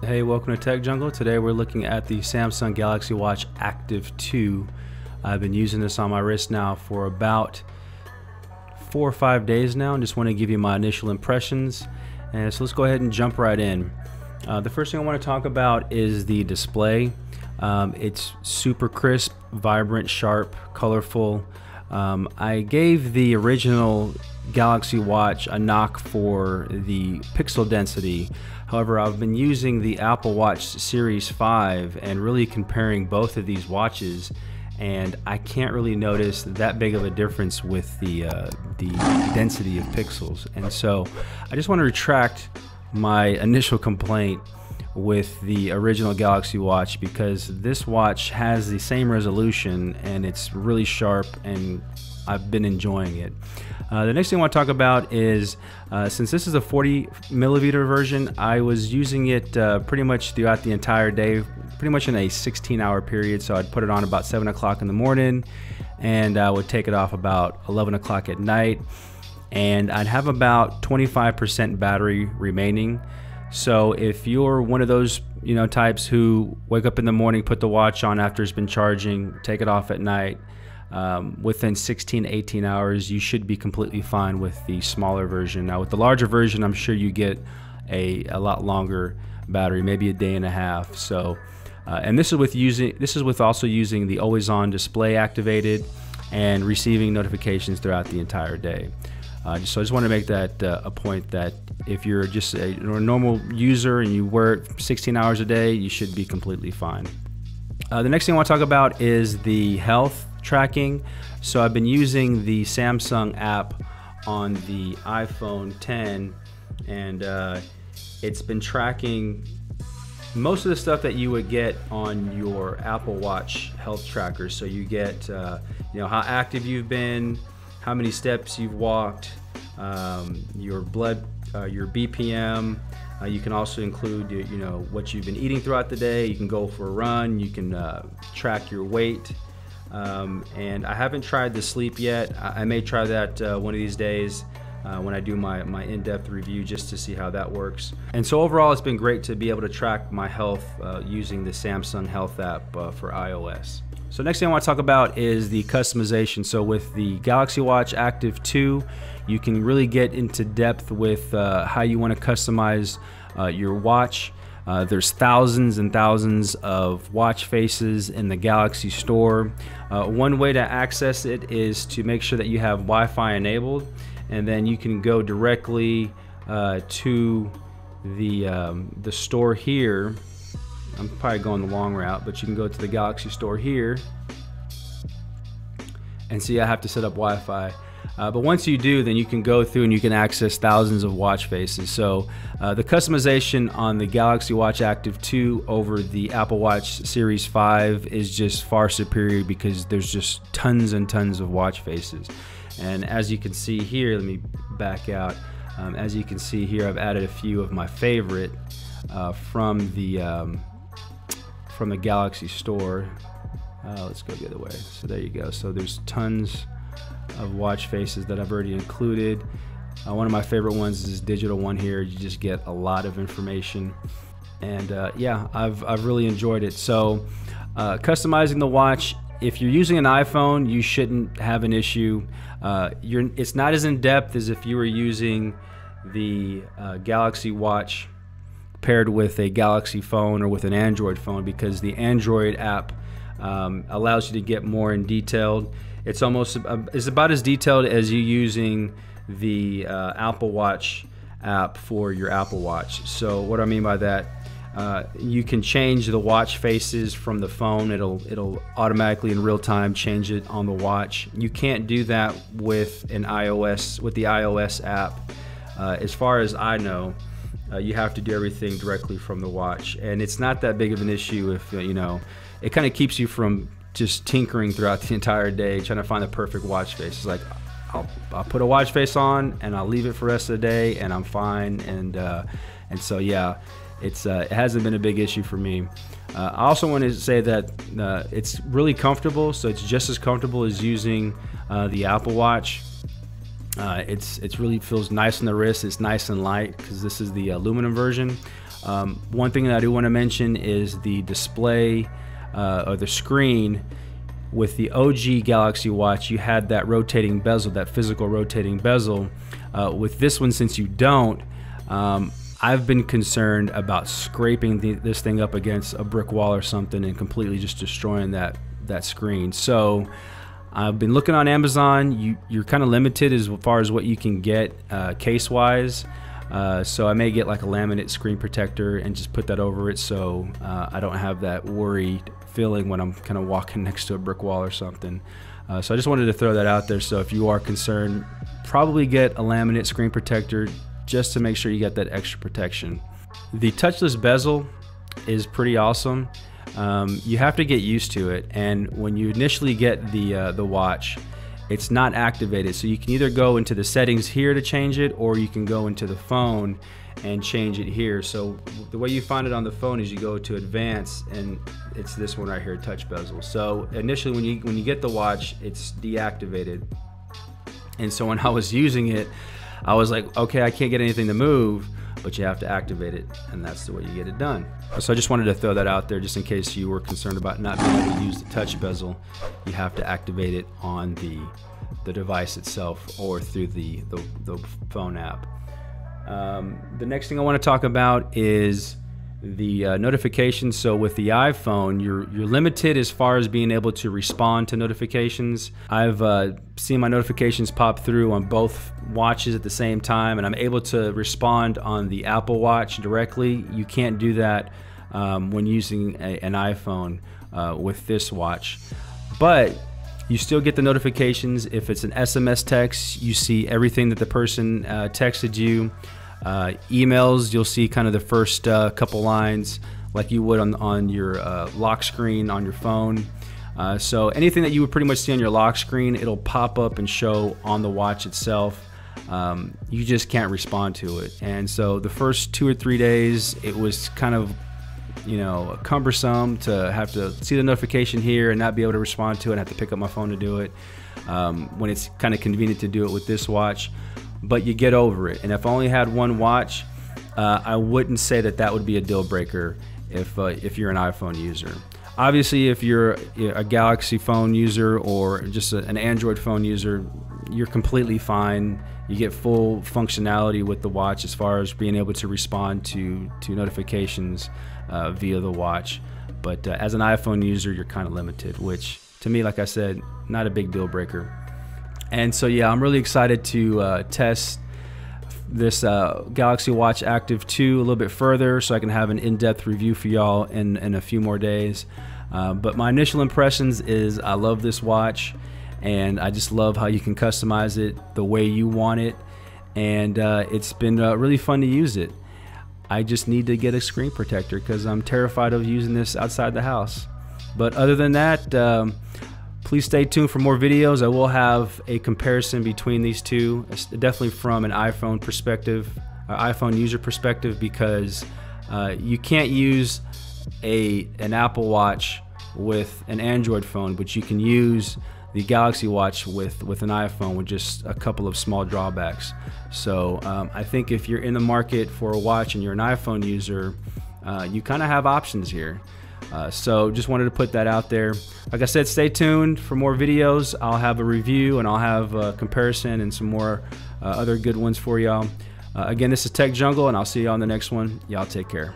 Hey, welcome to Tech Jungle. Today we're looking at the Samsung Galaxy Watch Active 2. I've been using this on my wrist now for about 4 or 5 days now, and just want to give you my initial impressions. And so let's go ahead and jump right in. The first thing I want to talk about is the display. It's super crisp, vibrant, sharp, colorful. I gave the original Galaxy Watch a knock for the pixel density. However, I've been using the Apple Watch Series 5 and really comparing both of these watches, and I can't really notice that big of a difference with the density of pixels. And so I just want to retract my initial complaint with the original Galaxy Watch, because this watch has the same resolution and it's really sharp, and I've been enjoying it. The next thing I want to talk about is, since this is a 40 milliliter version, I was using it pretty much throughout the entire day, pretty much in a 16-hour period. So I'd put it on about 7 o'clock in the morning, and I would take it off about 11 o'clock at night, and I'd have about 25% battery remaining. So if you're one of those types who wake up in the morning, put the watch on after it's been charging, take it off at night, within 16-18 hours you should be completely fine with the smaller version. Now with the larger version, I'm sure you get a lot longer battery, maybe a day and a half. So and this is with also using the always on display activated and receiving notifications throughout the entire day. So I just want to make that a point that if you're just a normal user and you work 16 hours a day, you should be completely fine. The next thing I want to talk about is the health tracking. So I've been using the Samsung app on the iPhone 10, and it's been tracking most of the stuff that you would get on your Apple Watch health tracker. So you get how active you've been, how many steps you've walked, your BPM. You can also include what you've been eating throughout the day. You can go for a run. You can track your weight. And I haven't tried the sleep yet. I may try that one of these days when I do my in-depth review, just to see how that works. And so overall, it's been great to be able to track my health using the Samsung Health app for iOS. So next thing I want to talk about is the customization. So with the Galaxy Watch Active 2, you can really get into depth with how you want to customize your watch. There's thousands and thousands of watch faces in the Galaxy Store. One way to access it is to make sure that you have Wi-Fi enabled, and then you can go directly to the store here. I'm probably going the long route, but you can go to the Galaxy Store here, and see I have to set up Wi-Fi. But once you do, then you can go through and you can access thousands of watch faces. So the customization on the Galaxy Watch Active 2 over the Apple Watch Series 5 is just far superior, because there's just tons and tons of watch faces. And as you can see here, let me back out. As you can see here, I've added a few of my favorite from the Galaxy Store. Let's go the other way. So there you go. So there's tons of watch faces that I've already included. One of my favorite ones is this digital one here. You just get a lot of information, and yeah, I've really enjoyed it. So customizing the watch, if you're using an iPhone, you shouldn't have an issue. It's not as in depth as if you were using the Galaxy Watch paired with a Galaxy phone or with an Android phone, because the Android app allows you to get more in detail. It's it's about as detailed as you using the Apple Watch app for your Apple Watch. So what I mean by that, you can change the watch faces from the phone. It'll automatically in real time change it on the watch. You can't do that with the iOS app. As far as I know, you have to do everything directly from the watch, and it's not that big of an issue. If it kind of keeps you from just tinkering throughout the entire day trying to find the perfect watch face. It's like, I'll put a watch face on and I'll leave it for the rest of the day and I'm fine. And so yeah, it hasn't been a big issue for me. I also want to say that it's really comfortable. So it's just as comfortable as using the Apple Watch. It's really feels nice on the wrist. It's nice and light, because this is the aluminum version. One thing that I do want to mention is the display or the screen. With the OG Galaxy Watch, you had that rotating bezel, that physical rotating bezel. With this one, since you don't, I've been concerned about scraping this thing up against a brick wall or something and completely just destroying that screen. So I've been looking on Amazon. You're kind of limited as far as what you can get case-wise. So I may get like a laminate screen protector and just put that over it, so I don't have that worried feeling when I'm kind of walking next to a brick wall or something. So I just wanted to throw that out there. So if you are concerned, probably get a laminate screen protector just to make sure you get that extra protection. The touchless bezel is pretty awesome. You have to get used to it, and when you initially get the watch, it's not activated, so you can either go into the settings here to change it, or you can go into the phone and change it here. So the way you find it on the phone is you go to advanced, and it's this one right here, touch bezel. So initially when you get the watch, it's deactivated. And so when I was using it, I was like, okay, I can't get anything to move, but you have to activate it, and that's the way you get it done. So I just wanted to throw that out there just in case you were concerned about not being able to use the touch bezel. You have to activate it on the device itself or through the phone app. The next thing I want to talk about is the notifications. So with the iPhone, you're limited as far as being able to respond to notifications. I've seen my notifications pop through on both watches at the same time, and I'm able to respond on the Apple Watch directly. You can't do that when using an iPhone with this watch, but you still get the notifications. If it's an SMS text, you see everything that the person texted you. Emails, you'll see kind of the first couple lines like you would on your lock screen on your phone. So anything that you would pretty much see on your lock screen, it'll pop up and show on the watch itself. You just can't respond to it. And so the first 2 or 3 days, it was kind of, you know, cumbersome to have to see the notification here and not be able to respond to it. I have to pick up my phone to do it when it's kind of convenient to do it with this watch. But you get over it. And if I only had one watch, I wouldn't say that that would be a deal breaker if you're an iPhone user. Obviously, if you're a Galaxy phone user or just an Android phone user, you're completely fine. You get full functionality with the watch as far as being able to respond to notifications via the watch. But as an iPhone user, you're kind of limited, which to me, like I said, not a big deal breaker. And so yeah, I'm really excited to test this Galaxy Watch Active 2 a little bit further, so I can have an in-depth review for y'all in a few more days. But my initial impressions is I love this watch, and I just love how you can customize it the way you want it, and it's been really fun to use it. I just need to get a screen protector because I'm terrified of using this outside the house. But other than that, please stay tuned for more videos. I will have a comparison between these two, definitely from an iPhone perspective, or iPhone user perspective, because you can't use an Apple Watch with an Android phone, but you can use the Galaxy Watch with an iPhone with just a couple of small drawbacks. So I think if you're in the market for a watch and you're an iPhone user, you kind of have options here. So just wanted to put that out there. Like I said, stay tuned for more videos. I'll have a review, and I'll have a comparison and some more other good ones for y'all. Again, this is Tech Jungle, and I'll see you on the next one. Y'all take care.